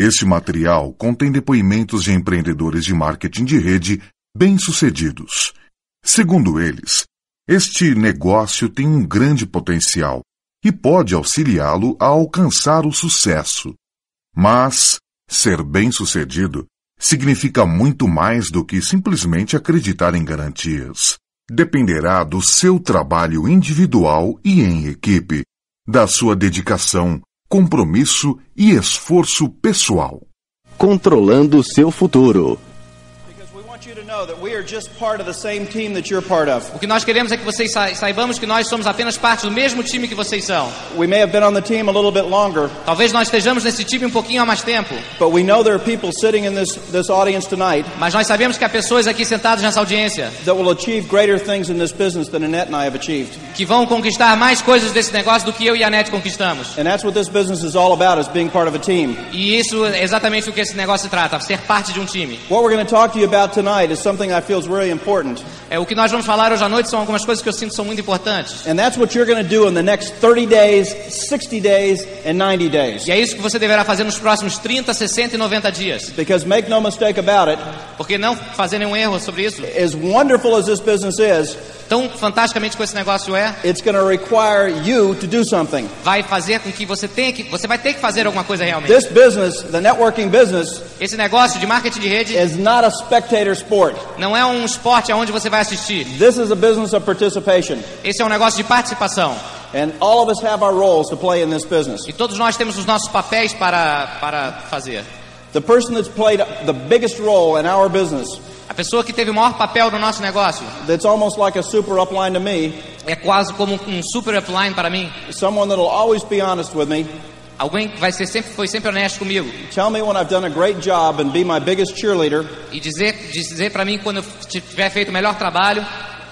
Este material contém depoimentos de empreendedores de marketing de rede bem-sucedidos. Segundo eles, este negócio tem um grande potencial e pode auxiliá-lo a alcançar o sucesso. Mas ser bem-sucedido significa muito mais do que simplesmente acreditar em garantias. Dependerá do seu trabalho individual e em equipe, da sua dedicação, compromisso e esforço pessoal. Controlando o seu futuro. O que nós queremos é que vocês saibamos que nós somos apenas parte do mesmo time que vocês são. Talvez nós estejamos nesse time um pouquinho há mais tempo. Mas nós sabemos que há pessoas aqui sentadas nessa audiência que vão conquistar mais coisas desse negócio do que eu e a Annette conquistamos. E isso é exatamente o que esse negócio se trata, ser parte de um time. What we're going to talk to you about tonight is something I feel is really important. O que nós vamos falar hoje à noite são algumas coisas que eu sinto são muito importantes. And that's what you're going to do in the next 30 days, 60 days and 90 days. E é isso que você deverá fazer nos próximos 30, 60 e 90 dias. Because make no mistake about it. Porque não fazer nenhum erro sobre isso. As wonderful as this business is, tão fantasticamente que esse negócio é, it's going to require you to do something. Vai fazer com que você vai ter que fazer alguma coisa realmente. This business, the networking business, esse negócio de marketing de rede, is not a spectator sport. Não é um esporte aonde você vai assistir. This is a business of participation. Esse é um negócio de participação. And all of us have our roles to play in this business. E todos nós temos os nossos papéis para fazer. The person that's played the biggest role in our business, a pessoa que teve o maior papel no nosso negócio, that's almost like a super upline to me, é quase como um super upline para mim. Someone that'll always be honest with me. Alguém que foi sempre honesto comigo. Tell me when I've done a great job and be my biggest cheerleader. E dizer para mim quando eu tiver feito o melhor trabalho.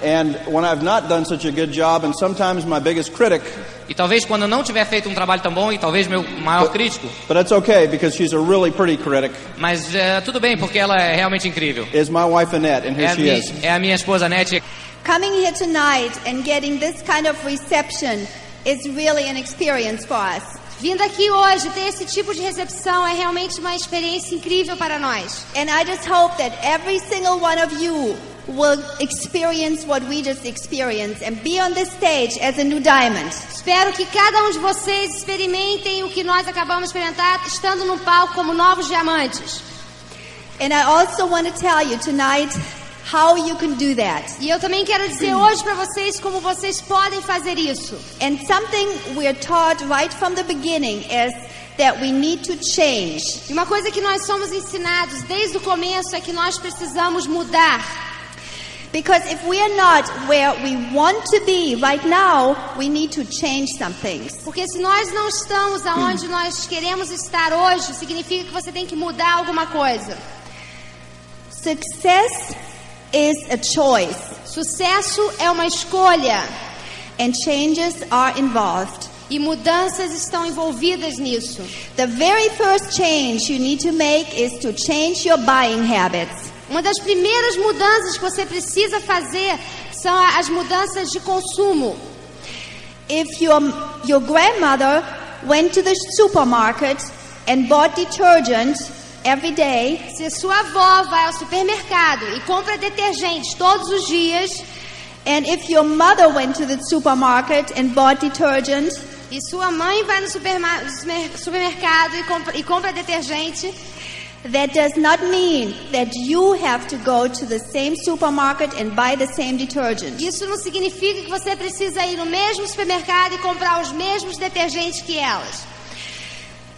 And when I've not done such a good job and sometimes my biggest critic. E talvez quando eu não tiver feito um trabalho tão bom e talvez meu maior crítico. But it's okay because she's a really pretty critic. Mas tudo bem porque ela é realmente incrível. Is my wife Annette and here she is. É a minha esposa Annette. Coming here tonight and getting this kind of reception is really an experience for us. Vindo aqui hoje ter esse tipo de recepção é realmente uma experiência incrível para nós. And I just hope that every single one of you will experience what we just experienced and be on this stage as a new diamond. Espero que cada de vocês experimentem o que nós acabamos de experimentar estando no palco como novos diamantes. And I also want to tell you tonight how you can do that. E eu também quero dizer hoje para vocês como vocês podem fazer isso. And something we are taught right from the beginning is that we need to change. E uma coisa que nós somos ensinados desde o começo é que nós precisamos mudar. Because if we are not where we want to be right now, we need to change some things. Porque se nós não estamos aonde nós queremos estar hoje, significa que você tem que mudar alguma coisa. Success is a choice. Sucesso é uma escolha. And changes are involved. E mudanças estão envolvidas nisso. The very first change you need to make is to change your buying habits. Uma das primeiras mudanças que você precisa fazer são as mudanças de consumo. If your grandmother went to the supermarket and bought detergent every day, se sua avó vai ao supermercado e compra detergentes todos os dias, and if your mother went to the supermarket and bought detergent, e sua mãe vai no supermercado e compra detergente, that does not mean that you have to go to the same supermarket and buy the same detergent. Isso não significa que você precisa ir no mesmo supermercado e comprar os mesmos detergentes que elas.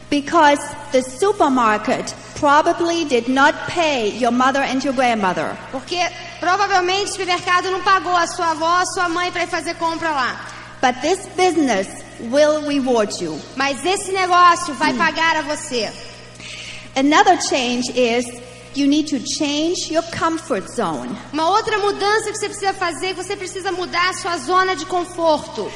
Because the supermarket probably did not pay your mother and your grandmother. Porque provavelmente o supermercado não pagou a sua avó, a sua mãe para fazer compra lá. But this business will reward you. Mas esse negócio vai pagar a você. Another change is you need to change your comfort zone. Uma outra mudança que você precisa fazer, você precisa mudar a sua zona de conforto.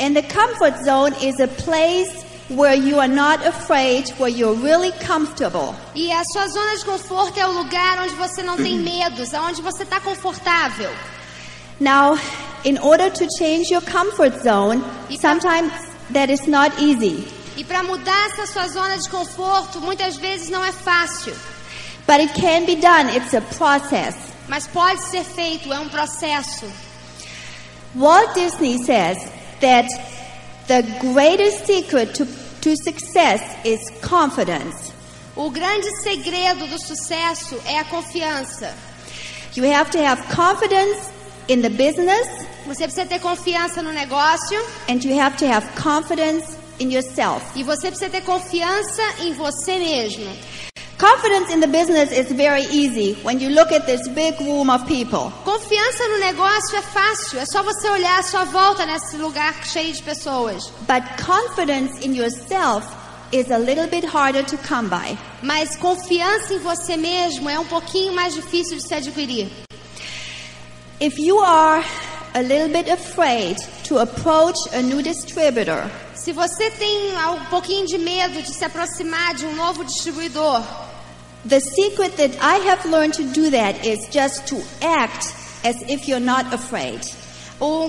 And the comfort zone is a place where you are not afraid, where you're really comfortable. E a sua zona de conforto é o lugar onde você não tem medos, aonde você está confortável. Now, in order to change your comfort zone, sometimes that is not easy. E para mudar essa sua zona de conforto, muitas vezes não é fácil. But it can be done. It's a process. Mas pode ser feito, é processo. Walt Disney says that the greatest secret to success is confidence. O grande segredo do sucesso é a confiança. You have to have confidence in the business. Você precisa ter confiança no negócio. And you have to have confidence in yourself. E você precisa ter confiança em você mesmo. Confidence in the business is very easy when you look at this big room of people. Confiança no negócio é fácil, é só você olhar à sua volta nesse lugar cheio de pessoas. But confidence in yourself is a little bit harder to come by. Mas confiança em você mesmo é pouquinho mais difícil de se adquirir. If you are a little bit afraid to approach a new distributor. Se você tem pouquinho de medo de se aproximar de novo distribuidor. The secret that I have learned to do that is just to act as if you're not afraid.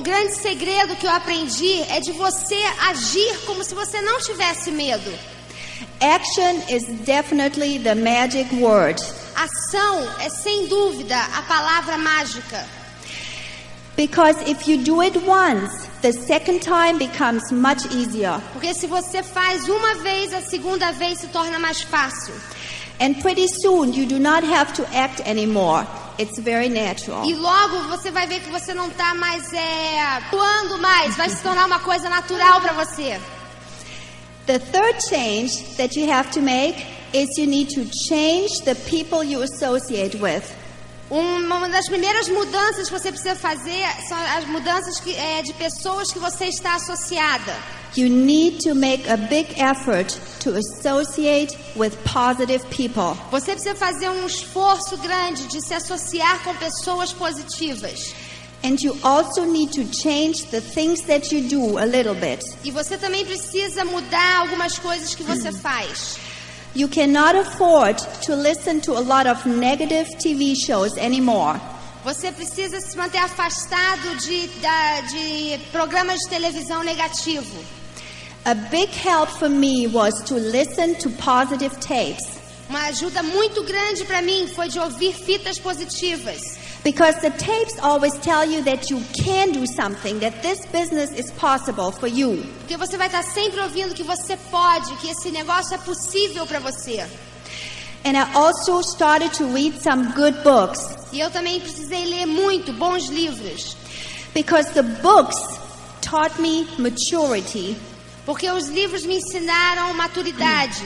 Grande segredo que eu aprendi é de você agir como se você não tivesse medo. Action is definitely the magic word. Ação é sem dúvida a palavra mágica. Because if you do it once, the second time becomes much easier. Porque se você faz uma vez, a segunda vez se torna mais fácil. And pretty soon you do not have to act anymore. It's very natural. E logo você vai ver que você não está mais atuando mais, vai se tornar uma coisa natural para você. The third change that you have to make is you need to change the people you associate with. Uma das primeiras mudanças que você precisa fazer são as mudanças de pessoas que você está associada. You need to make a big effort to associate with positive people. Você precisa fazer esforço grande de se associar com pessoas positivas. And you also need to change the things that you do a little bit. E você também precisa mudar algumas coisas que você faz. You cannot afford to listen to a lot of negative TV shows anymore. Você precisa se manter afastado de programas de televisão negativo. A big help for me was to listen to positive tapes. Uma ajuda muito grande para mim foi de ouvir fitas positivas. Because the tapes always tell you that you can do something, that this business is possible for you. Porque você vai estar sempre ouvindo que você pode, que esse negócio é possível para você. And I also started to read some good books. E eu também precisei ler muito bons livros. Because the books taught me maturity. Porque os livros me ensinaram maturidade.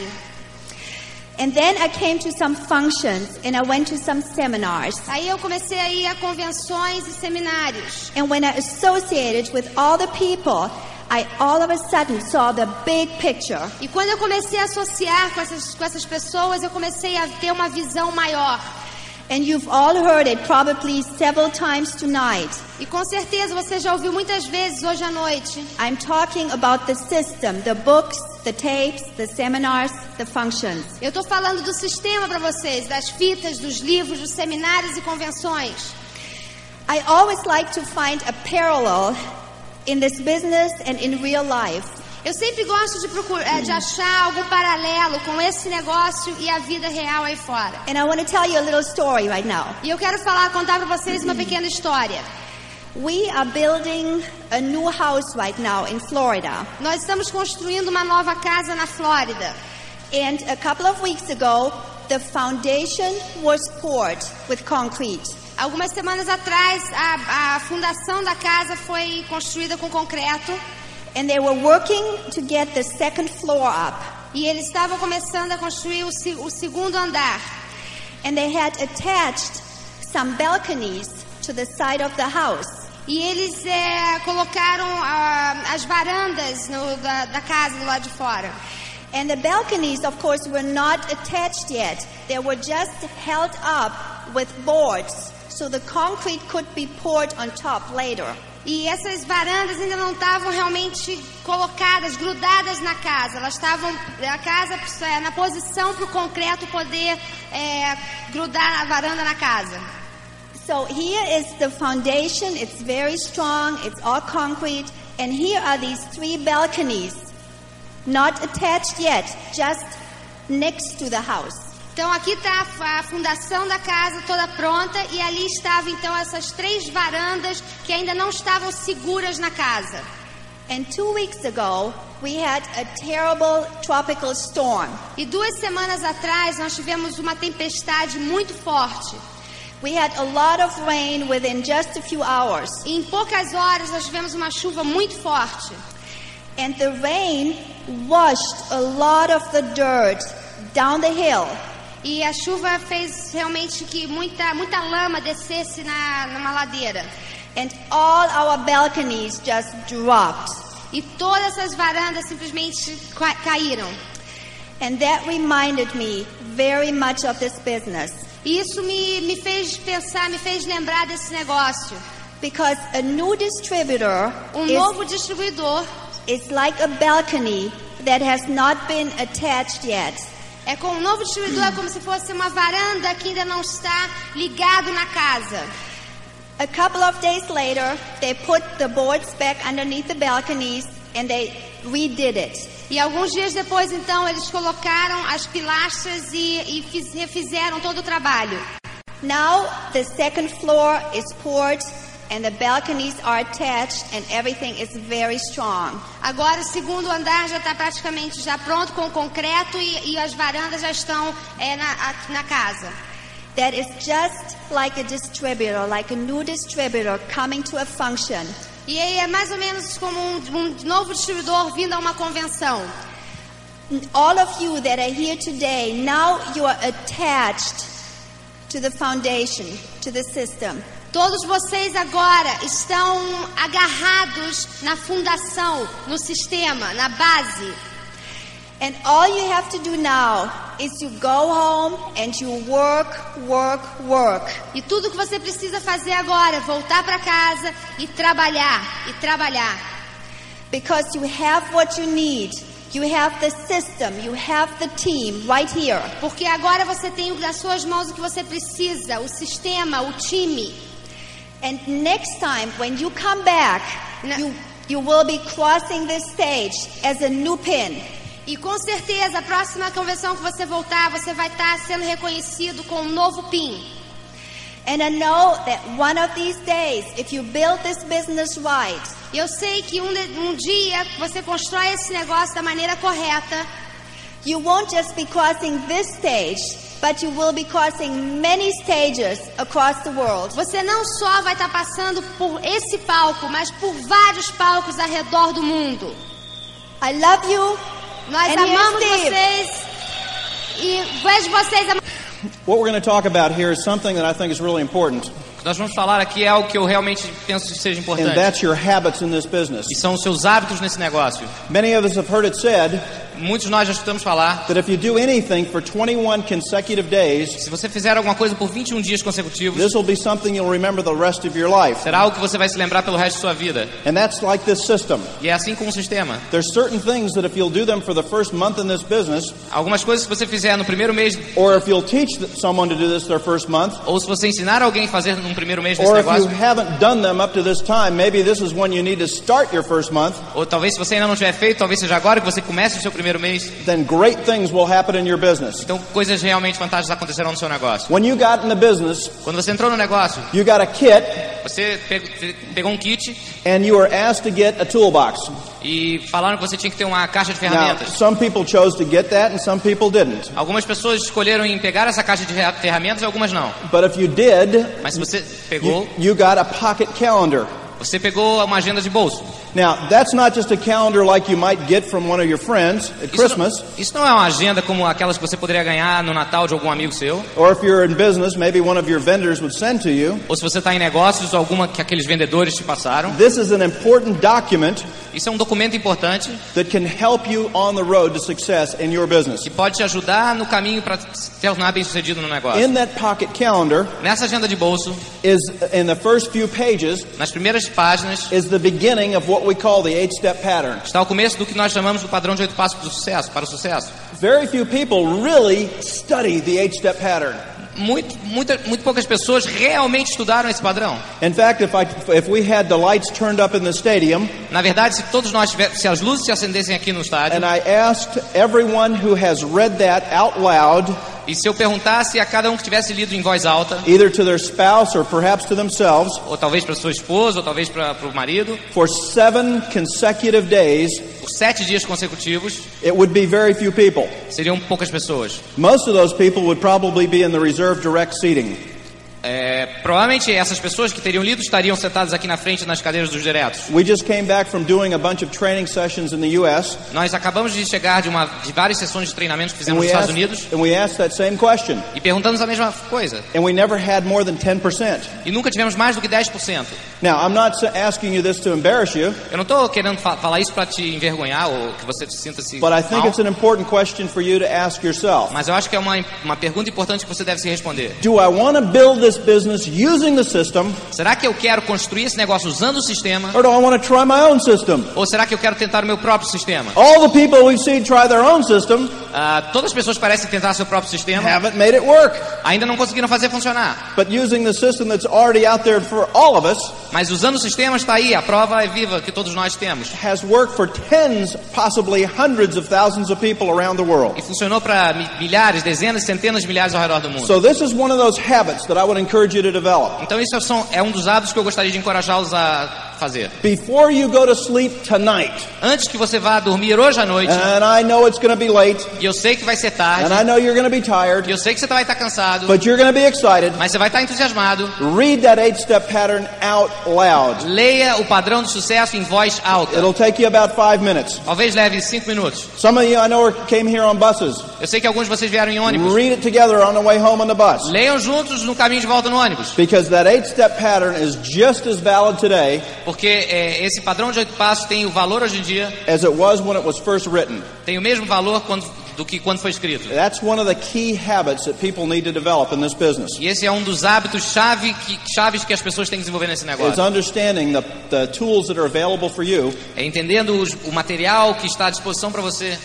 And then I came to some functions and I went to some seminars. Aí eu comecei a ir a convenções e seminários. And when I associated with all the people, I all of a sudden saw the big picture. E quando eu comecei a associar com essas pessoas, eu comecei a ter uma visão maior. And you've all heard it probably several times tonight. E com certeza você já ouviu muitas vezes hoje à noite. I'm talking about the system, the books, the tapes, the seminars, the functions. Eu estou falando do sistema para vocês, das fitas, dos livros, dos seminários e convenções. I always like to find a parallel in this business and in real life. Eu sempre gosto de achar algum paralelo com esse negócio e a vida real aí fora. And I want to tell you a little story right now. E eu quero contar para vocês uma pequena história. We are building a new house right now in Florida. Nós estamos construindo uma nova casa na Flórida. And a couple of weeks ago, the foundation was poured with concrete. Algumas semanas atrás, a fundação da casa foi construída com concreto. And they were working to get the second floor up. E eles estavam começando a construir o segundo andar. And they had attached some balconies to the side of the house. E eles colocaram as varandas da casa do lado de fora. And the balconies, of course, were not attached yet. They were just held up with boards, so the concrete could be poured on top later. E essas varandas ainda não estavam realmente colocadas, grudadas na casa. Elas estavam a casa na posição para o concreto poder grudar a varanda na casa. So here is the foundation. It's very strong. It's all concrete. And here are these three balconies. Not attached yet, just next to the house. Então aqui está a fundação da casa toda pronta e ali estavam então essas três varandas que ainda não estavam seguras na casa. And 2 weeks ago, we had a terrible tropical storm. E 2 semanas atrás nós tivemos uma tempestade muito forte. We had a lot of rain within just a few hours. E em poucas horas nós tivemos uma chuva muito forte. And the rain washed a lot of the dirt down the hill. E a chuva fez realmente que muita lama descesse numa ladeira. And all our balconies just dropped. E todas as varandas simplesmente caíram. And that reminded me very much of this business. E isso me fez pensar, me fez lembrar desse negócio. Because a new distributor, novo distribuidor, is like a balcony that has not been attached yet. É com um novo distribuidor, é como se fosse uma varanda que ainda não está ligado na casa. A couple of days later, they put the boards back underneath the balconies and they redid it. E alguns dias depois, então, eles colocaram as pilastras e refizeram todo o trabalho. Now the second floor is poured and the balconies are attached and everything is very strong. Agora o segundo andar já está praticamente já pronto com o concreto e as varandas já estão na casa. That is just like a distributor, like a new distributor coming to a function. E aí é mais ou menos como um novo distribuidor vindo a uma convenção. All of you that are here today, now you are attached to the foundation, to the system. Todos vocês agora estão agarrados na fundação, no sistema, na base. And all you have to do now is you go home and you work. E tudo que você precisa fazer agora é voltar para casa e trabalhar. Because you have what you need. You have the system, you have the team right here. Porque agora você tem nas suas mãos o que você precisa, o sistema, o time. And next time when you come back, you will be crossing this stage as a new pin. E com certeza a próxima convenção que você voltar, você vai estar sendo reconhecido com novo pin. And I know that one of these days, if you build this business right, eu sei que um dia você constrói esse negócio da maneira correta. You won't just be crossing this stage, but you will be crossing many stages across the world. Você não só vai estar passando por esse palco, mas por vários palcos ao redor do mundo. I love you. Nós amamos vocês e vejo vocês. What we're going to talk about here is something that I think is really important. Nós vamos falar aqui é algo que eu realmente penso que seja importante. And that's your habits in this business. E são os seus hábitos nesse negócio. Many of us have heard it said. Muitos de nós já escutamos falar. That if you do anything for 21 consecutive days, se você fizer alguma coisa por 21 dias consecutivos, this will be something you'll remember the rest of your life. Será algo que você vai se lembrar pelo resto da sua vida. And that's like this system. E é assim com o sistema. There's certain things that if you'll do them for the first month in this business, algumas coisas que você fizer no primeiro mês, or if you'll teach someone to do this their first month, ou se você ensinar alguém a fazer no primeiro mês desse negócio, ou talvez se você ainda não tiver feito, talvez seja agora que você comece o seu primeiro mês. Then great things will happen in your business. Então coisas realmente fantásticas acontecerão no seu negócio. When you got in the business, quando você entrou no negócio, you got a kit, você pegou um kit, and you were asked to get a toolbox. E falaram que você tinha que ter uma caixa de ferramentas. Now, some people chose to get that and some people didn't. Algumas pessoas escolheram em pegar essa caixa de ferramentas e algumas não. But if you did, mas se você pegou, you got a pocket calendar. Você pegou uma agenda de bolso. Now, that's not just a calendar like you might get from one of your friends at Christmas. Isso não é uma agenda como aquelas que você poderia ganhar no Natal de algum amigo seu. Or if you're in business, maybe one of your vendors would send to you. Ou se você está em negócios, alguma que aqueles vendedores te passaram. This is an important document. Isso é documento importante. That can help you on the road to success in your business. Que pode te ajudar no caminho para se tornar bem-sucedido no negócio. In that pocket calendar, nessa agenda de bolso, is in the first few pages, nas primeiras páginas, is the beginning of what we call the 8-step pattern. Está o começo do que nós chamamos do padrão de 8 passos para o sucesso. Very few people really study the 8-step pattern. muito poucas pessoas realmente estudaram esse padrão. In fact, if we had the lights turned up in the stadium, na verdade, se todos nós tivéssemos, se as luzes se acendessem aqui no estádio, and I asked everyone who has read that out loud, e se eu perguntasse a cada que tivesse lido em voz alta, either to their spouse or perhaps to themselves, ou talvez para sua esposa, ou talvez para o marido, for 7 consecutive days, por 7 dias consecutivos, it would be very few people. Seriam poucas pessoas. Most of those people would probably be in the reserve direct seating. Provavelmente essas pessoas que teriam lido estariam sentadas aqui na frente nas cadeiras dos diretos. We just came back from doing a bunch of training sessions in the US. Nós acabamos de chegar de várias sessões de treinamento que fizemos nos Estados Unidos. And we asked that same question. E perguntamos a mesma coisa. And we never had more than 10%. E nunca tivemos mais do que 10%. Now, I'm not asking you this to embarrass you. Eu não estou querendo falar isso para te envergonhar ou que você sinta-se mal. But I think it's an important question for you to ask yourself. Mas eu acho que é uma pergunta importante que você deve se responder. Do I want to build this business using the system? Será que eu quero construir esse negócio usando o sistema? Or do I want to try my own system? Ou será que eu quero tentar o meu próprio sistema? All the people we've seen try their own system. Todas as pessoas parecem tentar seu próprio sistema. Haven't made it work. Ainda não conseguiram fazer funcionar. But using the system that's already out there for all of us. Mas usando o sistema está aí, a prova é viva que todos nós temos. Has worked for tens, possibly hundreds of thousands of people around the world. E funcionou para milhares, dezenas, centenas de milhares ao redor do mundo. So this is one of those habits that I would encourage you to develop. Então isso é dos hábitos que eu gostaria de encorajá-los a fazer. Before you go to sleep tonight. Antes que você vá dormir hoje à noite. And I know it's going to be late. E eu sei que vai ser tarde. And I know you're going to be tired. E eu sei que você vai estar cansado. But you're going to be excited. Mas você vai estar entusiasmado. Read that 8-step pattern out loud. Leia o padrão do sucesso em voz alta. It'll take you about 5 minutes. Talvez leve 5 minutos. Some of you I know came here on buses. Eu sei que alguns de vocês vieram em ônibus. Read it together on the way home on the bus. Leiam juntos no caminho de volta no ônibus. Because that 8-step pattern is just as valid today. Porque esse padrão de 8 passos tem o valor hoje em dia. As it was when it was first written. Tem o mesmo valor do que quando foi escrito. That's one of the key habits that people need to develop in this business. E esse é dos hábitos chaves que as pessoas têm que desenvolver nesse negócio. It's understanding the tools that are available for you. É entendendo o material que está à disposição para você.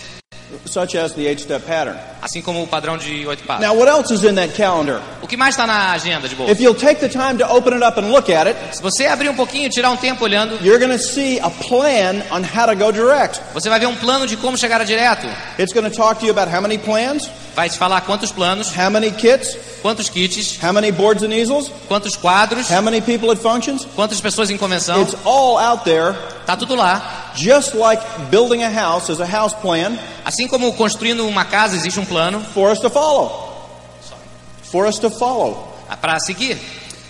Such as the 8-step pattern. Assim como o padrão de 8 passos. Now what else is in that calendar? O que mais está na agenda de bolsa? If you'll take the time to open it up and look at it. Se você abrir pouquinho, tirar tempo olhando. You're going to see a plan on how to go direct. Você vai ver plano de como chegar a direto. It's going to talk to you about how many plans. Vai te falar quantos planos. How many kits? Quantos kits? How many boards and easels? Quantos quadros? How many people at functions? Quantas pessoas em convenção? It's all out there. Tá tudo lá. Just like building a house is a house plan. Assim como construindo uma casa existe plano. For us to follow. For us to follow. Para seguir.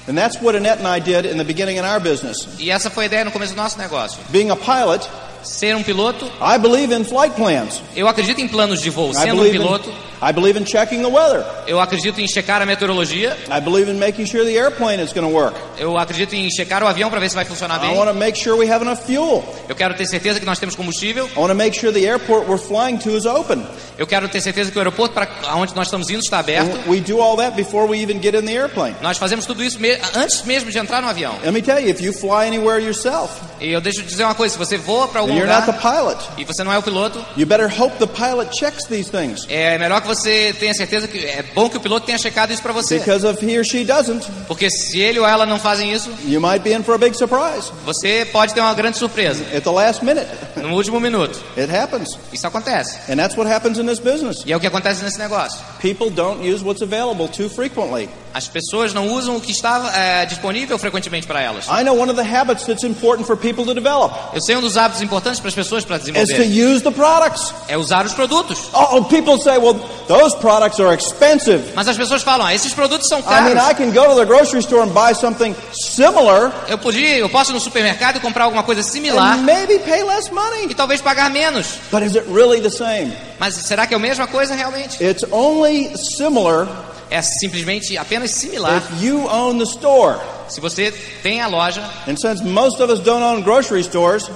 And that's what Annette and I did in the beginning in our business. E essa foi a ideia no começo do nosso negócio. Being a pilot. Ser piloto. I believe in flight plans. Eu acredito em planos de voo. Sendo piloto. I believe in checking the weather. Eu acredito em checar a meteorologia. I believe in making sure the airplane is going to work. Eu acredito em checar o avião para ver se vai funcionar bem. I want to make sure we have enough fuel. Eu quero ter certeza que nós temos combustível. I want to make sure the airport we're flying to is open. Eu quero ter certeza que o aeroporto para onde nós estamos indo está aberto. We do all that before we even get in the airplane. Nós fazemos tudo isso antes mesmo de entrar no avião. Let me tell you, if you fly anywhere yourself. E eu deixo te dizer uma coisa, se você voa para algum lugar. You're not the pilot. E você não é o piloto. You better hope the pilot checks these things. É melhor que você tenha certeza que é bom que o piloto tenha checado isso para você. Because if he or she doesn't, porque se ele ou ela não fazem isso, you might be in for a big surprise. Você pode ter uma grande surpresa. At the last minute. No último minuto. It happens. Isso acontece. And that's what happens in this business. E é o que acontece nesse negócio. People don't use what's available too frequently. As pessoas não usam o que está disponível frequentemente para elas. I know one of the habits that's important for people to develop. Eu sei dos hábitos importantes para as pessoas para desenvolver. Is to use the products. É usar os produtos. Oh, people say, well, those products are expensive. Mas as pessoas falam, esses produtos são caros. I mean, I can go to the grocery store and buy something similar. Eu posso ir no supermercado e comprar alguma coisa similar. And maybe pay less money. E talvez pagar menos. But is it really the same? Mas será que é a mesma coisa realmente? It's only similar. É simplesmente apenas similar. If you own the store, se você tem a loja, and since most of us don't own grocery stores,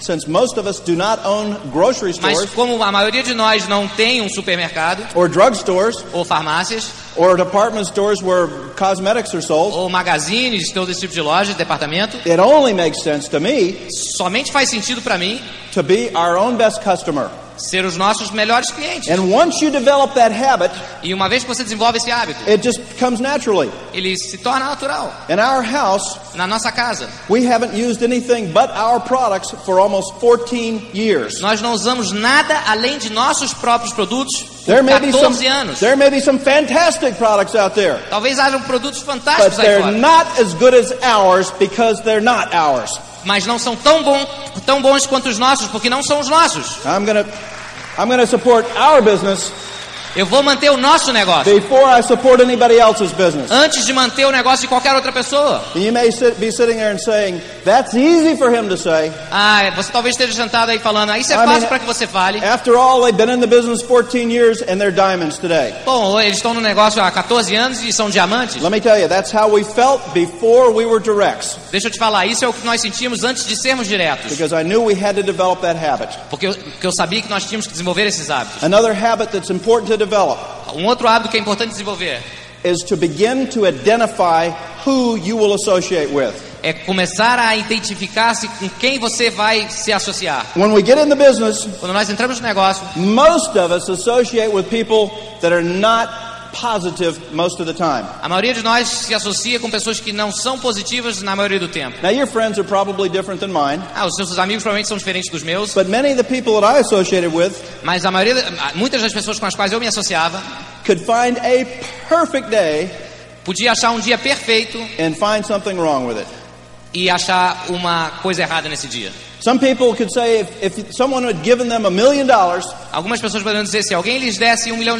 since most of us do not own grocery stores, mas como a maioria de nós não tem supermercado, or drugstores, ou farmácias, or department stores where cosmetics are sold, ou magazines, todo esse tipo de loja, departamento, it only makes sense to me, somente faz sentido para mim, to be our own best customer. ser os nossos melhores clientes. And once you develop that habit, e uma vez que você desenvolve esse hábito, it just comes naturally. Ele se torna natural. In our house, na nossa casa, we haven't used anything but our products for almost 14 years. Nós não usamos nada além de nossos próprios produtos por 14 anos. There may be some fantastic products out there. Talvez hajam produtos fantásticos aí fora. But they're not as good as ours because they're not ours. Mas não são tão bons quanto os nossos, porque não são os nossos. I'm gonna support our business. Eu vou manter o nosso negócio. Before I support anybody else's business. Antes de manter o negócio de qualquer outra pessoa. And you may be sitting there and saying, that's easy for him to say. Ah, você talvez esteja sentado aí falando, isso é fácil para que você fale. After all, they've been in the business 14 years and they're diamonds today. Bom, eles estão no negócio há 14 anos e são diamantes. Let me tell you, that's how we felt before we were directs. Deixa eu te falar, isso é o que nós sentimos antes de sermos diretos. Because I knew we had to develop that habit. Porque eu sabia que nós tínhamos que desenvolver esses hábitos. Another habit that's important to develop. Outro hábito que é importante desenvolver is to begin to identify who you will associate with. É começar a identificar-se com quem você vai se associar. When we get in the business, quando nós entramos no negócio, most of us associate with people that are not positive most of the time. A maioria de nós se associa com pessoas que não são positivas na maioria do tempo. Now your friends are probably different than mine. Os seus amigos provavelmente são diferentes dos meus. But many of the people that I associated with, mas a maioria, muitas das pessoas com as quais eu me associava, could find a perfect day, podia achar um dia perfeito, and find something wrong with it. E achar uma coisa errada nesse dia. Some people could say if someone had given them $1 million. Algumas pessoas poderiam dizer se alguém lhes desse $1 milhão,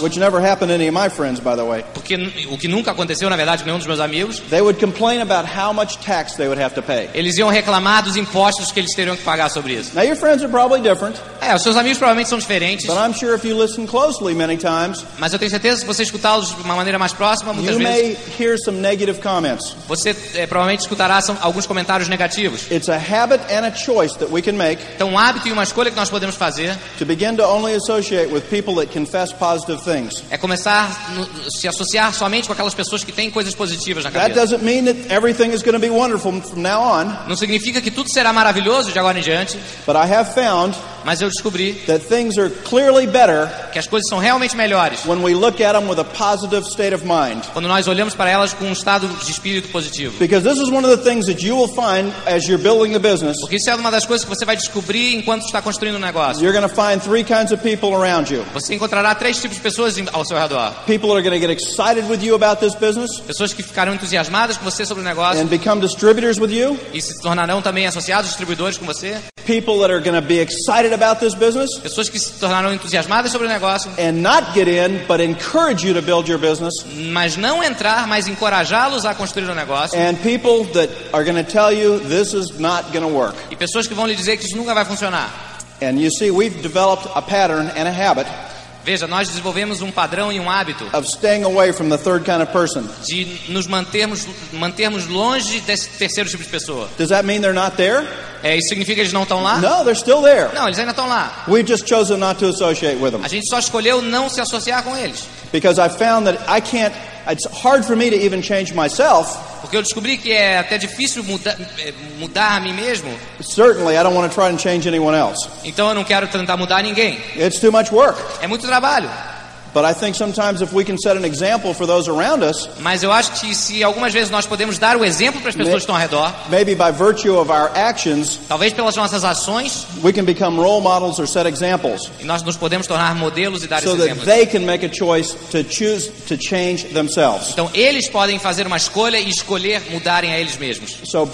which never happened to any of my friends, by the way. Porque o que nunca aconteceu na verdade com nenhum dos meus amigos. They would complain about how much tax they would have to pay. Eles iam reclamar dos impostos que eles teriam que pagar sobre isso. Now your friends are probably different. Os seus amigos provavelmente são diferentes. But I'm sure if you listen closely many times. Mas eu tenho certeza que se você escutá-los de uma maneira mais próxima muitas vezes. You may hear some negative comments. Você provavelmente escutará alguns comentários negativos. It's a habit and a choice that we can make. Então, um hábito e uma escolha que nós podemos fazer. To begin to only associate with people that confess positive things. É começar a se associar somente com aquelas pessoas que têm coisas positivas na cabeça. That doesn't mean that everything is going to be wonderful from now on. Não significa que tudo será maravilhoso de agora em diante. But I have found. Mas eu descobri that things are clearly better. Que as coisas são realmente melhores. When we look at them with a positive state of mind. Quando nós olhamos para elas com estado de espírito positivo. Because this is one of the things that you will find as you're building the business. Porque isso é uma das coisas que você vai descobrir enquanto está construindo um negócio. You're going to find three kinds of people around you. Você encontrará três tipos de pessoas ao seu redor. People are going to get excited with you about this business. Pessoas que ficarão entusiasmadas com você sobre o negócio. And become distributors with you. E se tornarão também associados distribuidores com você. People that are going to be excited about this business. Pessoas que se tornarão entusiasmadas sobre o negócio. And not get in, but encourage you to build your business. Mas não entrar, mas encorajá-los a construir o negócio. And people that are going to tell you this is not going to work. E pessoas que vão lhe dizer que isso nunca vai funcionar. And you see, we've developed a pattern and a habit. Veja, nós desenvolvemos um padrão e um hábito of staying away from the third kind of person. De nos mantermos longe desse terceiro tipo de pessoa. Does that mean they're not there? Isso significa que eles não estão lá? No, they're still there. Não, eles ainda estão lá. We've just chosen not to associate with them. A gente só escolheu não se associar com eles. Because I found that I can't. It's hard for me to even change myself. Porque eu descobri que é até difícil mudar a mim mesmo. Certainly, I don't want to try and change anyone else. Então eu não quero tentar mudar ninguém. It's too much work. É muito trabalho. But I think sometimes if we can set an example for those around us. Mas eu acho que se algumas vezes nós podemos dar o exemplo para as pessoas que estão ao redor. Maybe by virtue of our actions. Talvez pelas nossas ações. We can become role models or set examples. E nós nos podemos tornar modelos e dar esses exemplos. So that they can make a choice to choose to change themselves. Então eles podem fazer uma escolha e escolher mudarem a eles mesmos. So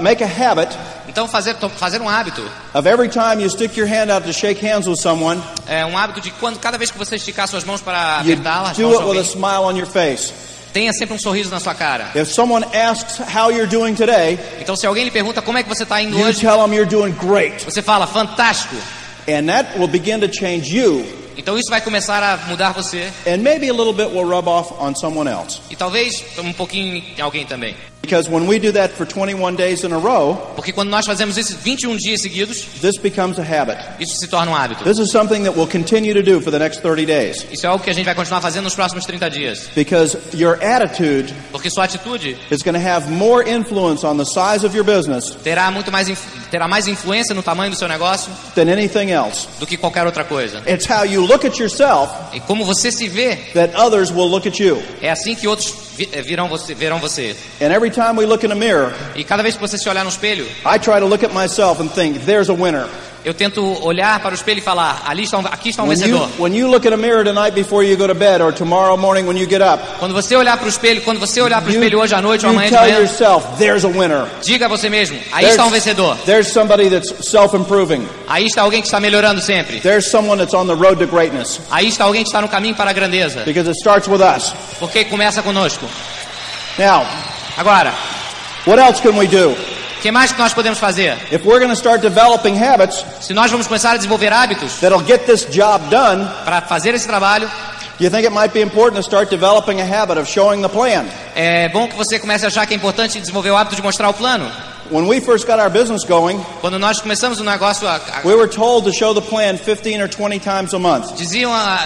make a habit. Então fazer um hábito. Of every time you stick your hand out to shake hands with someone. É um hábito de cada vez que você esticar suas mãos para apertá-las. Do it with a smile on your face. Tenha sempre um sorriso na sua cara. If someone asks how you're doing today, então se alguém lhe pergunta como é que você está indo hoje, tell them you're doing great. Você fala fantástico. And that will begin to change you. Então isso vai começar a mudar você. And maybe a little bit will rub off on someone else. E talvez um pouquinho em alguém também. Because when we do that for 21 days in a row, porque quando nós fazemos isso 21 dias seguidos, this becomes a habit. Isso se torna hábito. This is something that we'll continue to do for the next 30 days. Isso é algo que a gente vai continuar fazendo nos próximos 30 dias. Because your attitude, porque sua atitude, is going to have more influence on the size of your business. Terá mais influência no tamanho do seu negócio than anything else. Do que qualquer outra coisa. It's how you look at yourself. E como você se vê, that others will look at you. É assim que outros verão você. And every time we look in a mirror, e cada vez que você se olhar no espelho, I try to look at myself and think, there's a winner. Eu tento olhar para o espelho e falar, aqui está um vencedor. Quando você olhar para o espelho, hoje à noite ou amanhã de manhã, yourself, there's a winner. Diga a você mesmo, aí está um vencedor. There's somebody that's self-improving. Aí está alguém que está melhorando sempre. There's someone that's on the road to greatness. Aí está alguém que está no caminho para a grandeza. Because it starts with us. Porque começa conosco. Now, agora, what else can we do? O que mais que nós podemos fazer? If we're going to start developing habits, se nós vamos começar a desenvolver hábitos para fazer esse trabalho, you think it might be important to start developing a habit of showing the plan? É bom que você comece a achar que é importante desenvolver o hábito de mostrar o plano. When we first got our business going, quando nós começamos o negócio, we were told to show the plan 15 or 20 times a month.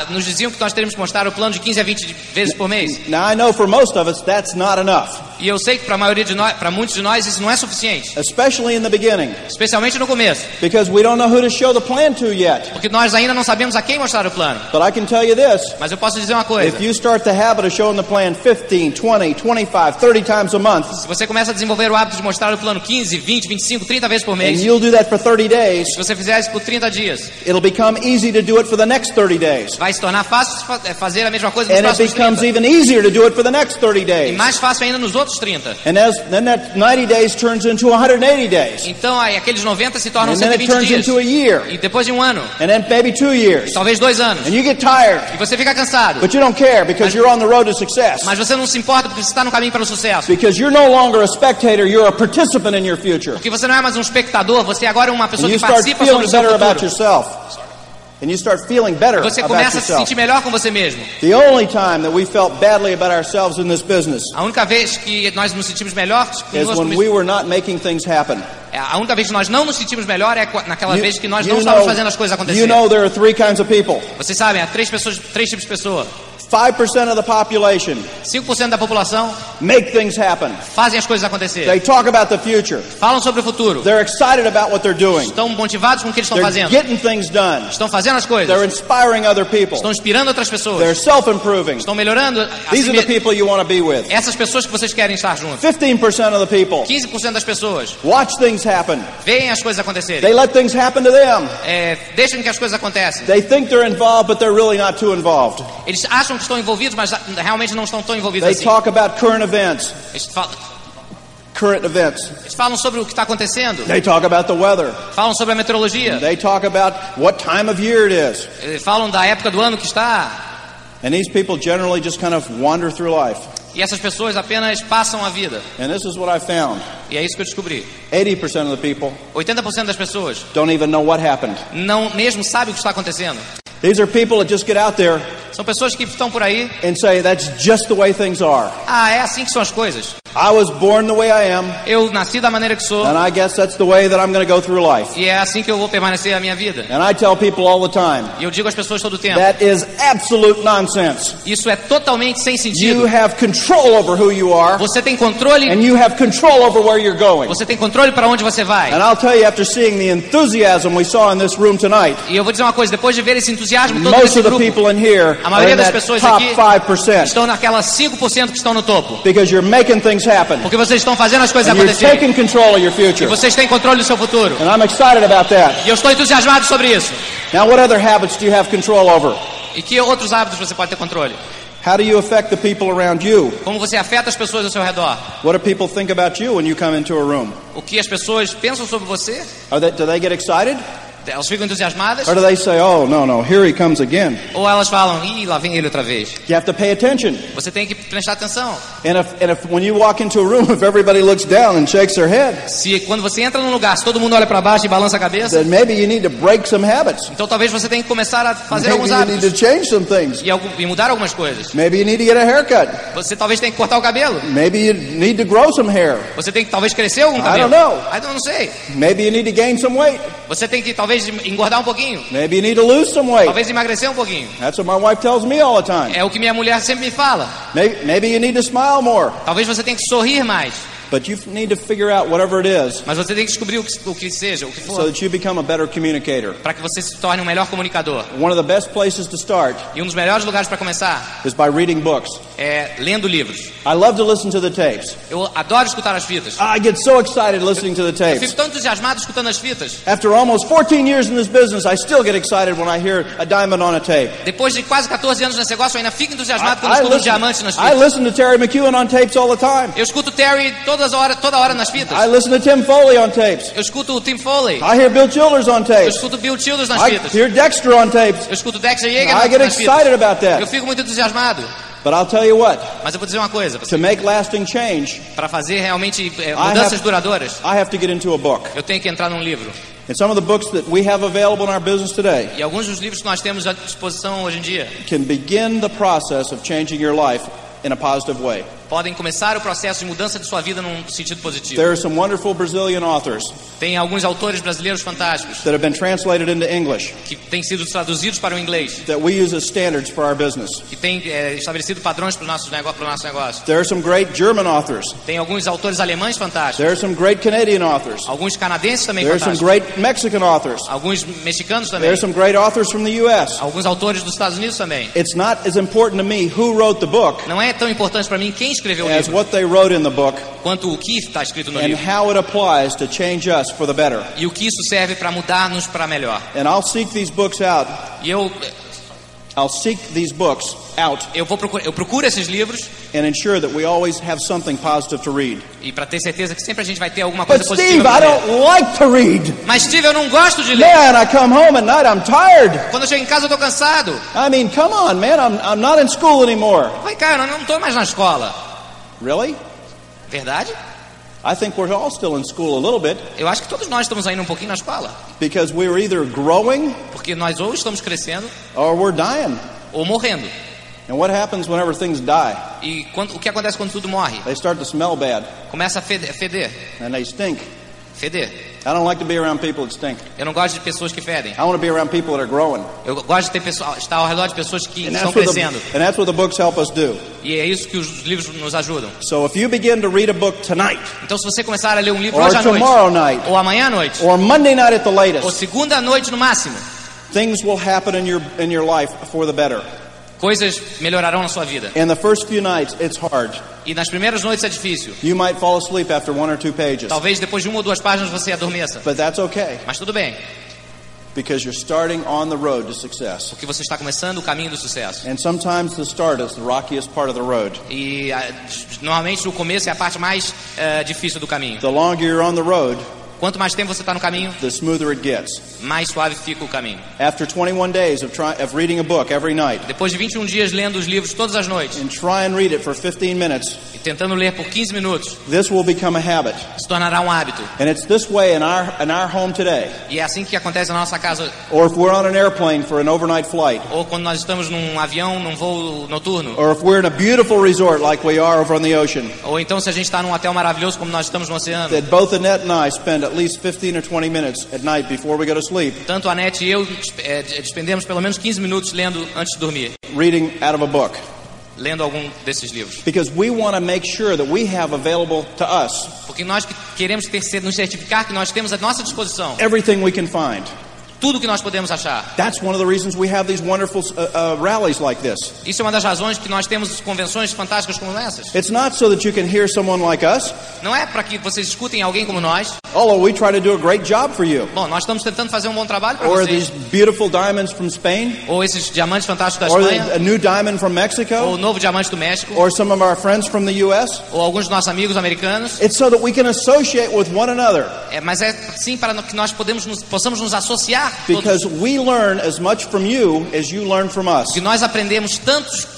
Nos diziam que nós teríamos que mostrar o plano de 15 a 20 vezes por mês. Now I know for most of us that's not enough. E eu sei que para a maioria de nós, para muitos de nós, isso não é suficiente. Especially in the beginning. Especialmente no começo. Because we don't know who to show the plan to yet. Porque nós ainda não sabemos a quem mostrar o plano. But I can tell you this. Mas eu posso dizer uma coisa. If you start the habit of showing the plan 15, 20, 25, 30 times a month. Se você começa a desenvolver o hábito de mostrar o plano 15, 20, 25, 30 vezes por mês. And you'll do that for 30 days. Se você fizer isso por 30 dias, it'll become easy to do it for the next 30 days. Vai se tornar fácil fazer a mesma coisa nos próximos 30. And it becomes even easier to do it for the next 30 days. E mais fácil ainda nos outros 30. And then that 90 days turns into 180 days. Então aí aqueles 90 se tornam 120 dias. Into a year. E depois de um ano. And then maybe 2 years. E talvez 2 anos. And you get tired. E você fica cansado. But you don't care because you're on the road to success. Mas você não se importa porque você está no caminho para o sucesso. Because you're no longer a spectator, you're a participant in your future. Porque você não é mais um espectador, você agora é uma pessoa que participa sobre o seu futuro. And you start feeling better about yourself. Você começa a se sentir melhor com você mesmo. The only time that we felt badly about ourselves in this business. A única vez que nós nos sentimos melhor is when we were not making things happen. A única vez que nós não nos sentimos melhor é naquela vez que nós não estávamos fazendo as coisas acontecer. You know there are 3 kinds of people. Vocês sabem, há 3 tipos de pessoa. 5% of the population 5% da população make things happen. Fazem as coisas acontecer. They talk about the future. Falam sobre o futuro. They're excited about what they're doing. Estão motivados com o que eles estão fazendo. They're getting things done. Estão fazendo as coisas. They're inspiring other people. Estão inspirando outras pessoas. They're self-improving. Estão melhorando. These are the people you want to be with. Essas pessoas que vocês querem estar juntos. 15% of the people 15% das pessoas watch things happen. Veem as coisas acontecerem. They let things happen to them. Deixam que as coisas acontecem. They think they're involved, but they're really not too involved. Eles acham que estão envolvidos, mas realmente não estão tão envolvidos assim. They talk about current events. Eles falam sobre o que está acontecendo. They talk about the weather. Falam sobre a meteorologia. They talk about what time of year it is. Eles falam da época do ano que está. And these people generally just kind of wander through life. E essas pessoas apenas passam a vida. And this is what I found. E é isso que eu descobri. 80% of the people 80% das pessoas don't even know what happened. Não mesmo sabe o que está acontecendo. These are people that just get out there. São pessoas que estão por aí. And say that's just the way things are. Ah, é assim que são as coisas. I was born the way I am. Eu nasci da maneira que sou. And I guess that's the way that I'm going to go through life. E é assim que eu vou permanecer a minha vida. And I tell people all the time. E eu digo às pessoas todo o tempo. That is absolute nonsense. Isso é totalmente sem sentido. You have control over who you are. Você tem controle. And you have control over where you're going. Você tem controle para onde você vai. And I'll tell you after seeing the enthusiasm we saw in this room tonight. E eu vou dizer uma coisa, depois de ver esse entusiasmo todo nesse grupo. Most of the people in here. A maioria das pessoas aqui estão naquelas 5% que estão no topo. Porque vocês estão fazendo as coisas acontecerem. E vocês têm controle do seu futuro. E eu estou entusiasmado sobre isso. Now, what other habits do you have control over? E que outros hábitos você pode ter controle? How do you affect the people around you? Como você afeta as pessoas ao seu redor? What do people think about you when you come into a room? O que as pessoas pensam sobre você? Do they get excited? Elas ficam entusiasmadas. Or do they say, "Oh, no, no, here he comes again"? Ou elas falam, "Ih, lá vem ele outra vez." You have to pay attention. Você tem que prestar atenção. And if when you walk into a room, if everybody looks down and shakes their head. Se quando você entra num lugar, se todo mundo olha para baixo e balança a cabeça. Then maybe you need to break some habits. Então talvez você tenha que começar a fazer alguns hábitos. Maybe you need to change some things. E mudar algumas coisas. Maybe you need to get a haircut. Você talvez tenha que cortar o cabelo. Maybe you need to grow some hair. Você tem que talvez crescer algum cabelo. I don't know. Maybe you need to gain some weight. Você tem que talvez engordar pouquinho. Maybe you need to lose some weight. Talvez emagrecer pouquinho. That's what my wife tells me all the time. É o que minha mulher sempre me fala. Maybe you need to smile more. Talvez você tenha que sorrir mais. But you need to figure out whatever it is. Mas você tem que descobrir o que seja, o que for. So that you become a better communicator. Para que você se torne melhor comunicador. One of the best places to start. E dos melhores lugares para começar. Is by reading books. É lendo livros. I love to listen to the tapes. Eu adoro escutar as fitas. I get so excited listening to the tapes. Eu fico tão entusiasmado escutando as fitas. After almost 14 years in this business, I still get excited when I hear a diamond on a tape. Depois de quase 14 anos nesse negócio, eu ainda fico entusiasmado quando escuto diamantes nas fitas. I listen to Terry McEwen on tapes all the time. Eu escuto Terry toda hora nas fitas. I listen to Tim Foley on tapes. Eu escuto o Tim Foley. I hear Bill Childers on tapes. Eu escuto Bill Childers nas fitas. I hear Dexter on tapes. Eu escuto Dexter Yager nas fitas. I get excited about that. Eu fico muito entusiasmado. But I'll tell you what. Mas eu vou dizer uma coisa. To make lasting change, para fazer realmente mudanças duradouras, I have to get into a book. Eu tenho que entrar num livro. And some of the books that we have available in our business today can begin the process of changing your life in a positive way. Podem começar o processo de mudança de sua vida num sentido positivo. There are some wonderful Brazilian authors. Tem alguns autores brasileiros fantásticos. That have been translated into English. Que têm sido traduzidos para o inglês. That we use as standards for our business. Que têm estabelecido padrões para o nosso negócio. There are some great German authors. Tem alguns autores alemães fantásticos. There are some great Canadian authors. Alguns canadenses também fantásticos. There are some great Mexican authors. Alguns mexicanos também. There are some great authors from the US. Alguns autores dos Estados Unidos também. It's not as important to me who wrote the book. Não é tão importante para mim quem escreveu o livro, as what they wrote in the book, quanto o que está escrito no livro, and how it applies to change us for the better. E o que isso serve para mudar-nos para melhor. And I'll seek these books out. E I'll seek these books out. Eu procuro esses livros. And ensure that we always have something positive to read. E para ter certeza que sempre a gente vai ter alguma coisa positiva. But Steve, I don't like to read. Mas Steve, eu não gosto de ler. Man, I come home at night, I'm tired. Quando eu chego em casa eu tô cansado. I mean, come on, man, I'm not in school anymore. Vai, cara, eu não tô mais na escola. Really? Verdade? I think we're all still in school a little bit. Eu acho que todos nós estamos ainda pouquinho na escola. Because we're either growing, porque nós ou estamos crescendo, or we're dying, ou morrendo. And what happens whenever things die? E o que acontece quando tudo morre? They start to smell bad. Começa a feder. And they stink. Feder. I don't like to be around people that stink. Eu não gosto de pessoas que fedem. I want to be around people that are growing. Eu gosto de estar ao redor de pessoas que estão crescendo. And that's what the books help us do. E é isso que os livros nos ajudam. So if you begin to read a book tonight, então se você começar a ler livro hoje à noite, ou amanhã à noite, or Monday night at the latest, ou segunda à noite no máximo, things will happen in your life for the better. Coisas melhorarão na sua vida. And the first few nights it's hard. E nas primeiras noites é difícil. You might fall asleep after one or two pages. Talvez depois de uma ou duas páginas você adormeça. But that's okay. Mas tudo bem. Because you're starting on the road to success. Porque você está começando o caminho do sucesso. And sometimes the start is the rockiest part of the road. E normalmente o começo é a parte mais difícil do caminho. The longer you're on the road, quanto mais tempo você está no caminho, the smoother it gets. Mais suave fica o caminho. After 21 days of reading a book every night, depois de 21 dias lendo os livros todas as noites, and try and read it for 15 minutes, e tentando ler por 15 minutos, this will become a habit. Se tornará hábito. And it's this way in our home today. E é assim que acontece na nossa casa. Or if we're on an airplane for an overnight flight. Ou quando nós estamos num avião, num voo noturno. Or if we're in a beautiful resort like we are over on the ocean. Ou então se a gente está num hotel maravilhoso como nós estamos no oceano. That both Annette and I spend at least 15 or 20 minutes at night before we go to sleep. Tanto Annette e eu despendemos pelo menos 15 minutos lendo antes de dormir. Reading out of a book. Lendo algum desses livros. Because we want to make sure that we have available to us. Porque nós queremos nos certificar que nós temos à nossa disposição. Everything we can find. Tudo que nós podemos achar. That's one of the reasons we have these wonderful rallies like this. Isso é uma das razões que nós temos convenções fantásticas como essas. It's not so that you can hear someone like us. Não é para que vocês escutem alguém como nós. Oh, are we trying to do a great job for you? Bom, nós estamos tentando fazer bom trabalho para você. Or these beautiful diamonds from Spain? Ou esses diamantes fantásticos da Espanha? Or a new diamond from Mexico? Ou novo diamante do México? Or some of our friends from the US? Ou alguns dos nossos amigos americanos? It's so that we can associate with one another. É, mas é sim para que nós possamos nos associar. Because we learn as much from you as you learn from us. Que nós aprendemos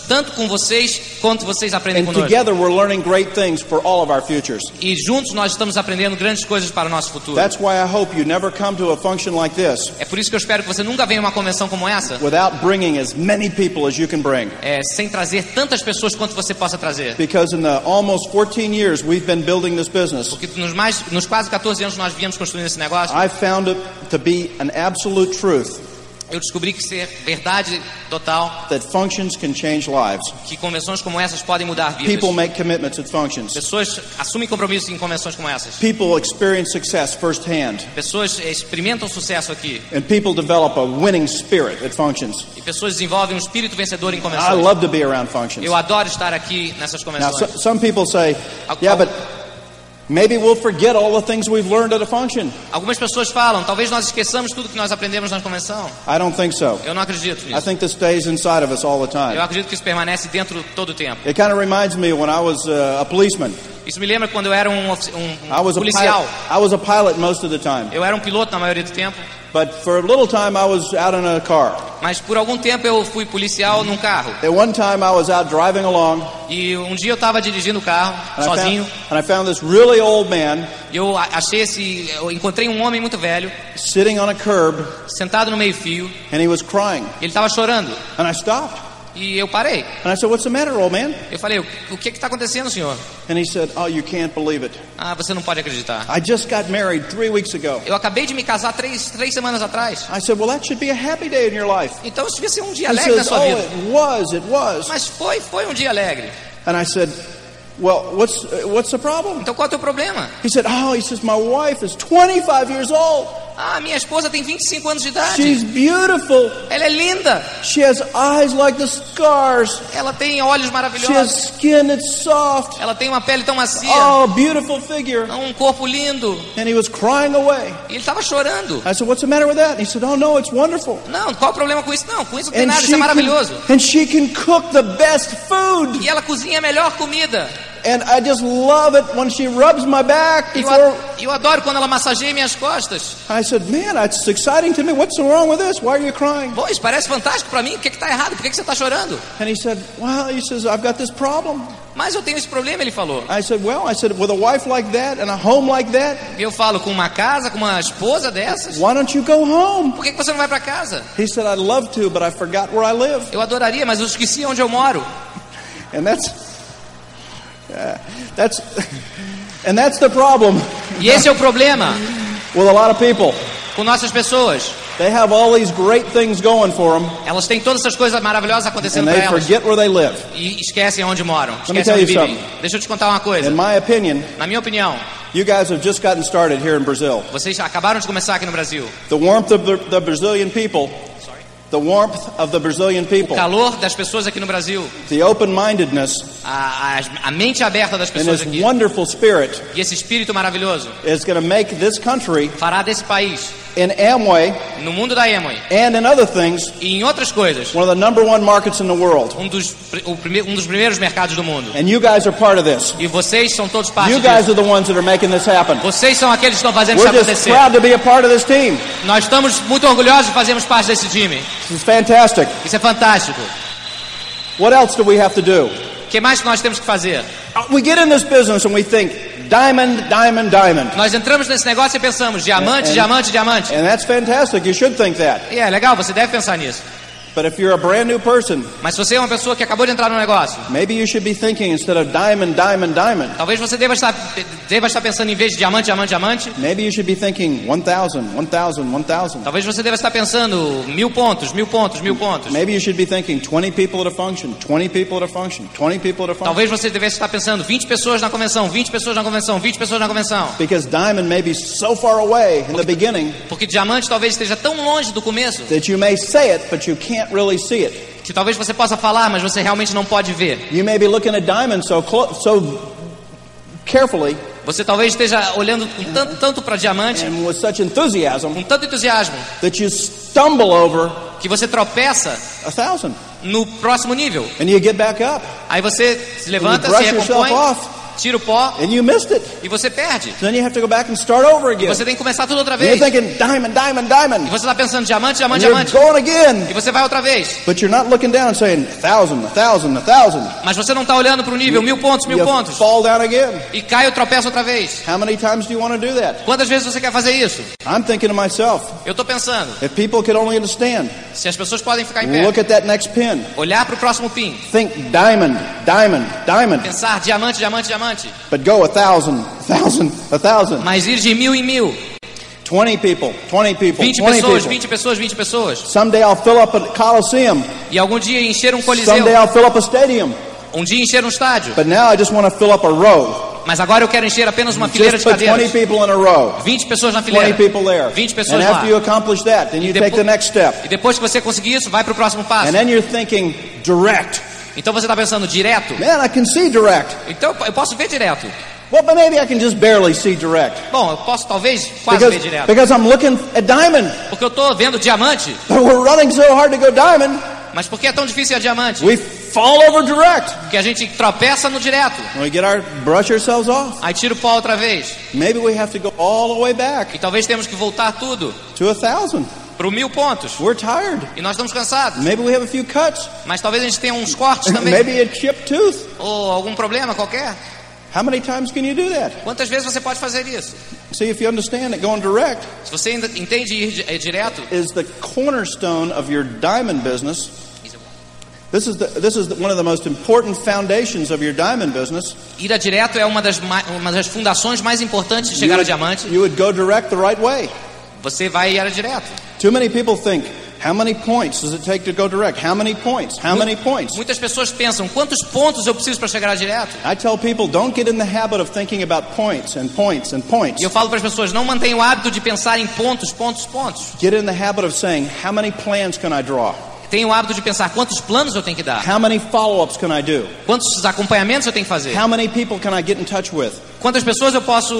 tanto com vocês quanto vocês aprendem conosco. And together we're learning great things for all of our futures. E juntos nós estamos aprendendo grandes coisas para o nosso futuro. That's why I hope you never come to a function like this. É por isso que eu espero que você nunca venha a uma convenção como essa. Without bringing as many people as you can bring. É, sem trazer tantas pessoas quanto você possa trazer. Because in the almost 14 years we've been building this business. Porque nos quase 14 anos nós viemos construindo esse negócio. I found it to be an absolute truth. Eu descobri que ser verdade total. That functions can change lives. Que convenções como essas podem mudar vidas. People make commitments at functions. Pessoas assumem compromissos em convenções como essas. People experience success first hand. Pessoas experimentam sucesso aqui. And people develop a winning spirit at functions. E pessoas desenvolvem espírito vencedor em convenções. I love to be around functions. Eu adoro estar aqui nessas convenções. Now, some people say, yeah, but maybe we'll forget all the things we've learned at a function. Algumas pessoas falam, talvez nós esqueçamos tudo que nós aprendemos na convenção. I don't think so. Eu não acredito nisso. I think this stays inside of us all the time. Eu acredito que isso permanece dentro todo o tempo. It kind of reminds me when I was a policeman. Isso me lembra quando eu era um policial. I was a pilot most of the time. Eu era piloto na maioria do tempo. But for a little time I was out in a car. Mas por algum tempo eu fui policial num carro. At one time I was out driving along. E dia eu estava dirigindo o carro sozinho. And I found this really old man. Eu encontrei homem muito velho. Sitting on a curb. Sentado no meio-fio. And he was crying. Ele estava chorando. And I stopped. E eu parei. And I said, "What's the matter, old man?" Eu falei, o que está acontecendo, senhor? And he said, "Oh, you can't believe it." Ah, você não pode acreditar. I just got married 3 weeks ago. Eu acabei de me casar três semanas atrás. I said, "Well, that should be a happy day in your life." Então isso devia ser dia alegre na sua vida. It was. Mas foi dia alegre. And I said, "Well, what's the problem?" Então qual é o teu problema? He said, "Oh, my wife is 25 years old." Ah, minha esposa tem 25 anos de idade. She's beautiful. Ela é linda. She has eyes like the stars. Ela tem olhos maravilhosos. She has skin that's soft. Ela tem uma pele tão macia. Oh, beautiful figure. Corpo lindo. And he was crying away. E ele estava chorando. I said, "What's the matter with that?" And he said, "Oh no, it's wonderful." Não, qual o problema com isso? Não, com isso não tem nada, isso é maravilhoso. And she can cook the best food. E ela cozinha a melhor comida. And I just love it when she rubs my back before. Eu adoro quando ela massageia minhas costas. I said, "Man, it's exciting to me. What's wrong with this? Why are you crying?" Pois, parece fantástico para mim. O que está errado? Por que você está chorando? And he said, "Well," he says, "I've got this problem." Mas eu tenho esse problema, ele falou. I said, "With a wife like that and a home like that." Eu falo, com uma casa, com uma esposa dessas. Why don't you go home? Por que você não vai para casa? He said, "I'd love to, but I forgot where I live." Eu adoraria, mas eu esqueci onde eu moro. And that's the problem. E esse é o problema. With a lot of people. Com nossas pessoas. They have all these great things going for them. Elas têm todas essas coisas maravilhosas acontecendo para elas. And they forget where they live. E esquecem onde moram. Esquecem onde vivem. Deixa eu te contar uma coisa. In my opinion, na minha opinião, you guys have just gotten started here in Brazil. Vocês acabaram de começar aqui no Brasil. The warmth of the Brazilian people. The warmth of the Brazilian people. O calor das pessoas aqui no Brasil. The open-mindedness. A mente aberta das pessoas aqui. And this wonderful spirit. E esse espírito maravilhoso. Is going to make this country. Fará desse país. In Amway. No mundo da Amway. And in other things. E em outras coisas. One of the #1 markets in the world. Um dos primeiros mercados do mundo. And you guys are part of this. E vocês são todos parte disso. You guys are the ones that are making this happen. Vocês são aqueles que estão fazendo isso acontecer. We're just proud to be a part of this team. Nós estamos muito orgulhosos de fazermos parte desse time. This is fantastic. Isso é fantástico. What else do we have to do? Que mais nós temos que fazer? We get in this business and we think diamond, diamond, diamond. Nós entramos nesse negócio e pensamos diamante, diamante, diamante. And that's fantastic. You should think that. E é legal, você deve pensar nisso. But if you're a brand new person, mas se você é uma pessoa que acabou de entrar no negócio, maybe you should be thinking instead of diamond, diamond, diamond. Talvez você deva estar pensando em vez de diamante, diamante, diamante. Maybe you should be thinking 1,000, 1,000, 1,000. Talvez você deva estar pensando 1,000 pontos, 1,000 pontos, 1,000 pontos. Maybe you should be thinking 20 people at a function, 20 people at a function, 20 people at a function. Talvez você devesse estar pensando 20 pessoas na convenção, 20 pessoas na convenção, 20 pessoas na convenção. Because diamond may be so far away in the beginning. Porque diamante talvez esteja tão longe do começo. That you may say it, but you can't really see it. Que talvez você possa falar, mas você realmente não pode ver. You may be looking at diamonds so carefully. Você talvez esteja olhando com tanto para diamante, com tanto entusiasmo, that you stumble over que você tropeça no próximo nível. And you get back up. Aí você se levanta, se recompõe, tira o pó, and you missed it. E você perde. Then you have to go back and start over again. E você tem que começar tudo outra vez. You're thinking, diamond, diamond, diamond. E você está pensando diamante, diamante, diamante. Going again. E você vai outra vez. But you're not looking down, saying 1,000, 1,000, 1,000. Mas você não está olhando para o nível, 1,000 pontos, 1,000 pontos. Fall down again. E cai ou tropeça outra vez. How many times do you want to do that? Quantas vezes você quer fazer isso? I'm thinking to myself. Eu estou pensando. If people could only understand. Se as pessoas podem ficar em pé. Look at that next pin. Olhar para o próximo pin. Think diamond, diamond, diamond. Pensar diamante, diamante, diamante. But go 1,000, 1,000, 1,000. Mas ir de 1,000 em 1,000. 20 people. 20 pessoas. Someday I'll fill up a Coliseum. E algum dia encher coliseu. Someday I'll fill up a stadium. Dia encher estádio. But now I just want to fill up a row. Mas agora eu quero encher apenas uma fileira de cadeiras. 20 pessoas na fileira. 20 pessoas lá. E depois que você conseguir isso, vai para o próximo passo. And then you're thinking direct. Então você está pensando direto? Man, I can see direct. Então eu posso ver direto. Well, but maybe I can just barely see direct. Bom, eu posso talvez quase ver direto. Because I'm looking at diamond. Porque eu estou vendo diamante. But we're running so hard to go diamond. Mas por que é tão difícil a diamante? We fall over direct. Porque a gente tropeça no direto. We get our brush ourselves off. Aí tira o pó outra vez. Maybe we have to go all the way back. E talvez temos que voltar tudo. To 1,000. Para 1,000 pontos. We're tired. E nós estamos cansados. Maybe we have a few cuts. Mas talvez a gente tenha uns cortes também. Maybe a chipped tooth. Ou algum problema qualquer. How many times can you do that? Quantas vezes você pode fazer isso? See if you understand that going direct. Se você entende ir direto. Is the cornerstone of your diamond business. This is one of the most important foundations of your diamond business. Ir a direto é uma das fundações mais importantes de chegar ao diamante. You would go direct the right way. Você vai ir direto. Too many people think, how many points does it take to go direct? How many points? How many points? Muitas pessoas pensam, quantos pontos eu preciso para chegar direto? I tell people, don't get in the habit of thinking about points and points and points. E eu falo para as pessoas, não mantenham o hábito de pensar em pontos, pontos, pontos. Get in the habit of saying, how many plans can I draw? Tenho o hábito de pensar quantos planos eu tenho que dar. How many follow-ups can I do? Quantos acompanhamentos eu tenho que fazer? How many people can I get in touch with? Quantas pessoas eu posso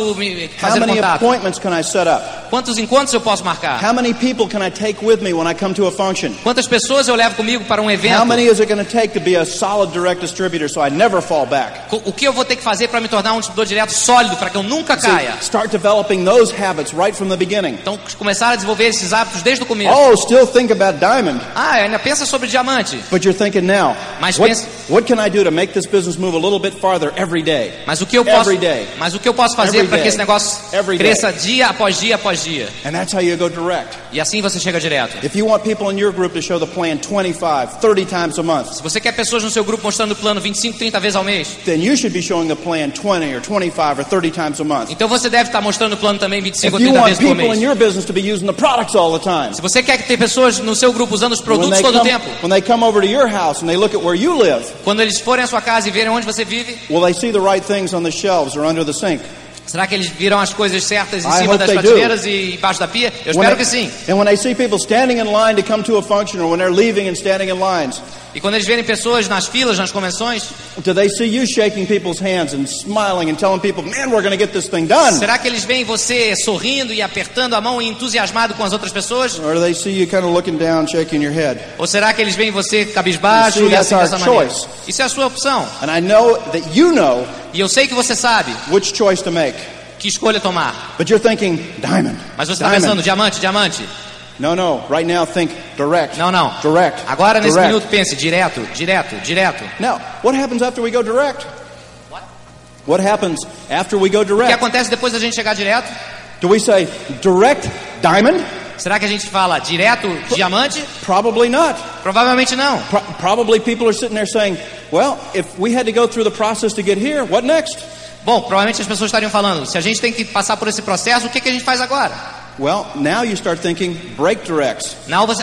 fazer contato? How many appointments can I set up? Quantos encontros eu posso marcar? How many people can I take with me when I come to a function? Quantas pessoas eu levo comigo para evento? How many is it going to take to be a solid direct distributor so I never fall back? O que eu vou ter que fazer para me tornar distribuidor direto sólido para que eu nunca caia? Start developing those habits right from the beginning. Então começar a desenvolver esses hábitos desde o começo. Oh, still think about diamond. Pensa sobre diamante. But you're thinking now. Mas what can I do to make this business move a little bit farther every day? Mas o que eu posso fazer para que esse negócio cresça dia após dia após dia? And that's how you go direct. E assim você chega direto. If you want people in your group to show the plan 25, 30 times a month. Se você quer pessoas no seu grupo mostrando o plano 25, 30 vezes ao mês. Then you should be showing the plan 20 or 25 or 30 times a month. Então você deve estar mostrando o plano também 25 ou 30 vezes por mês. If you want people in your business to be using the products all the time. Se você quer ter pessoas no seu grupo usando os produtos todo o tempo. When they come over to your house and they look at where you live. Quando eles forem à sua casa e verem onde você vive. Will they see the right things on the shelves or under the sink? Será que eles viram as coisas certas em cima das prateleiras e embaixo da pia? Eu espero que sim. And when I see people standing in line to come to a function or when they're leaving and standing in lines. E quando eles verem pessoas nas filas, nas convenções, do they see you shaking people's hands and smiling and telling people, "Man, we're going to get this thing done." Será que eles veem você sorrindo e apertando a mão e entusiasmado com as outras pessoas? Or do they see you kind of looking down, shaking your head? Ou será que eles veem você cabisbaixo e assim dessa maneira? Isso é a sua opção. And I know that you know. E eu sei que você sabe. Which choice to make? Que escolha tomar? But you're thinking diamond. Mas você está pensando diamante, diamante. No, right now think direct. Não. Direct. Agora nesse minuto pense direto. Now, what happens after we go direct? What happens after we go direct? O que acontece depois da gente chegar direto? Do we say direct diamond? Será que a gente fala direto diamante? Probably not. Provavelmente não. Probably people are sitting there saying, "Well, if we had to go through the process to get here, what next?" Bom, provavelmente as pessoas estariam falando, se a gente tem que passar por esse processo, o que a gente faz agora? Well, now you start thinking break directs.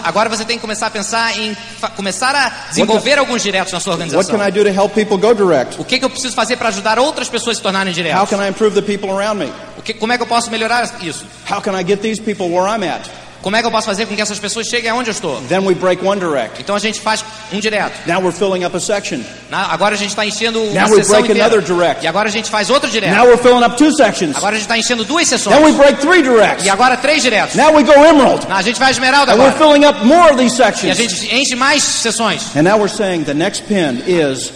Agora você tem que começar a pensar em começar a desenvolver alguns diretos na sua organização. What can I do to help people go direct? O que eu preciso fazer para ajudar outras pessoas a se tornarem diretas? How can I improve the people around me? Como é que eu posso melhorar isso? How can I get these people where I'm at? Como é que eu posso fazer com que essas pessoas cheguem aonde eu estou? Then we break one direct. Então a gente faz direto. Now we're filling up a section. Agora a gente está enchendo uma seção inteira. E agora a gente faz outro direto. Now we're filling up two sections. Agora a gente está enchendo duas seções. Then we break three directs. E agora três diretos. Now we go emerald. A gente vai esmeralda agora. And we're filling up more of these sections. E a gente enche mais seções. And now we're saying the next pin is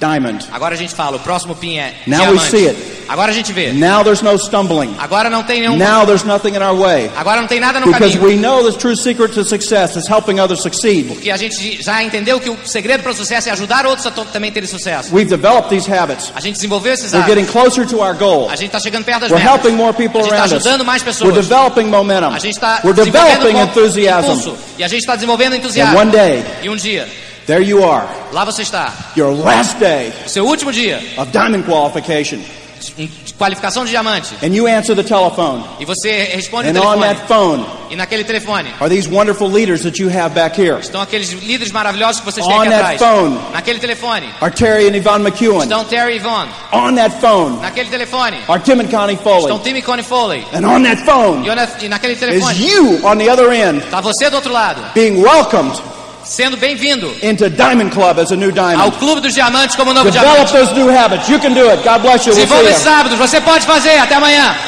diamond. Agora a gente fala, o próximo pin é diamante. Now we see it. Agora a gente vê. Now there's no stumbling. Agora não tem nenhum. Now there's nothing in our way. Agora não tem nada no caminho. Because we know the true secret to success is helping others succeed. Porque a gente já entendeu que o segredo para o sucesso é ajudar outros a também terem sucesso. We've developed these habits. A gente desenvolveu esses hábitos. We're getting closer to our goal. A gente está chegando perto das metas. We're helping more people around us. A gente está ajudando mais pessoas. We're developing momentum. A gente está desenvolvendo enthusiasm. E a gente está desenvolvendo entusiasmo. And one day. E dia. There you are. Lá você está. Your last day. Seu último dia. Of diamond qualification. Qualificação de diamante. And you answer the telephone. E você responde o telefone. And on that phone. E naquele telefone. Are these wonderful leaders that you have back here? Estão aqueles líderes maravilhosos que vocês têm aqui atrás. On that phone. Naquele telefone. Are Terry and Yvonne McEwen. Estão Terry e Yvonne. On that phone. Naquele telefone. Are Tim and Connie Foley. Estão Tim e Connie Foley. And on that phone. E naquele telefone. Is you on the other end. Está você do outro lado. Being welcomed. Sendo bem-vindo ao Clube dos Diamantes como novo diamante. Desenvolva esses hábitos, você pode fazer. Até amanhã.